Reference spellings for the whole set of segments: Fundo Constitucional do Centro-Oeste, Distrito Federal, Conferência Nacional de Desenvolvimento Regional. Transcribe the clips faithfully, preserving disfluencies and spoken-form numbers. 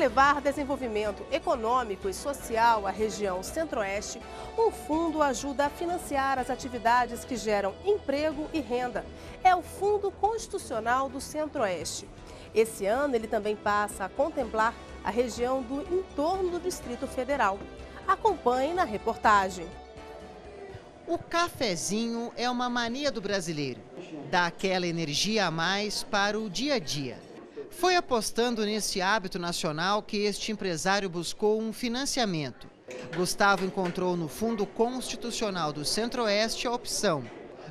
levar desenvolvimento econômico e social à região Centro-Oeste, o fundo ajuda a financiar as atividades que geram emprego e renda. É o Fundo Constitucional do Centro-Oeste. Esse ano ele também passa a contemplar a região do entorno do Distrito Federal. Acompanhe na reportagem. O cafezinho é uma mania do brasileiro. Dá aquela energia a mais para o dia a dia. Foi apostando nesse hábito nacional que este empresário buscou um financiamento. Gustavo encontrou no Fundo Constitucional do Centro-Oeste a opção.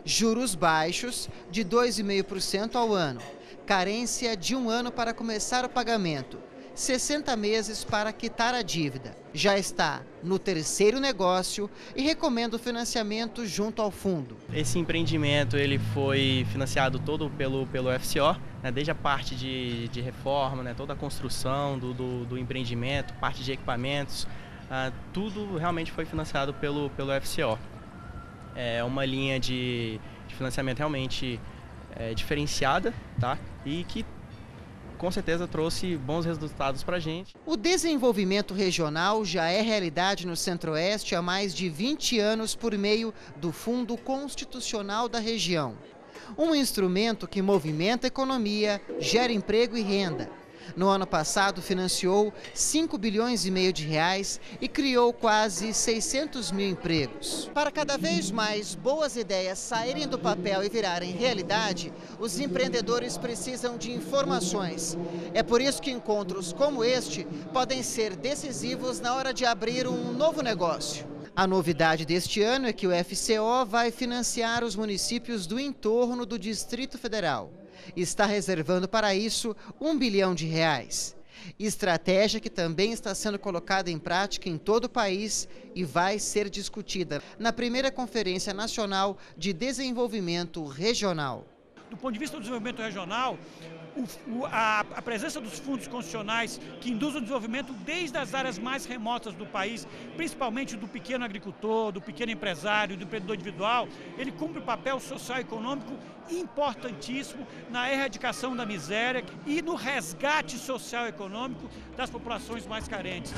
Juros baixos de dois vírgula cinco por cento ao ano. Carência de um ano para começar o pagamento. sessenta meses para quitar a dívida. Já está no terceiro negócio e recomenda o financiamento junto ao fundo. Esse empreendimento ele foi financiado todo pelo, pelo F C O, né, desde a parte de, de reforma, né, toda a construção do, do, do empreendimento, parte de equipamentos, ah, tudo realmente foi financiado pelo, pelo F C O. É uma linha de, de financiamento realmente é, diferenciada, tá? E que com certeza trouxe bons resultados para a gente. O desenvolvimento regional já é realidade no Centro-Oeste há mais de vinte anos por meio do Fundo Constitucional da região. Um instrumento que movimenta a economia, gera emprego e renda. No ano passado financiou cinco bilhões e meio de reais e criou quase seiscentos mil empregos. Para cada vez mais boas ideias saírem do papel e virarem realidade, os empreendedores precisam de informações. É por isso que encontros como este podem ser decisivos na hora de abrir um novo negócio. A novidade deste ano é que o F C O vai financiar os municípios do entorno do Distrito Federal. Está reservando para isso um bilhão de reais. Estratégia que também está sendo colocada em prática em todo o país e vai ser discutida na primeira Conferência Nacional de Desenvolvimento Regional. Do ponto de vista do desenvolvimento regional, o, o, a, a presença dos fundos constitucionais que induzem o desenvolvimento desde as áreas mais remotas do país, principalmente do pequeno agricultor, do pequeno empresário, do empreendedor individual, ele cumpre um papel social e econômico importantíssimo na erradicação da miséria e no resgate social e econômico das populações mais carentes.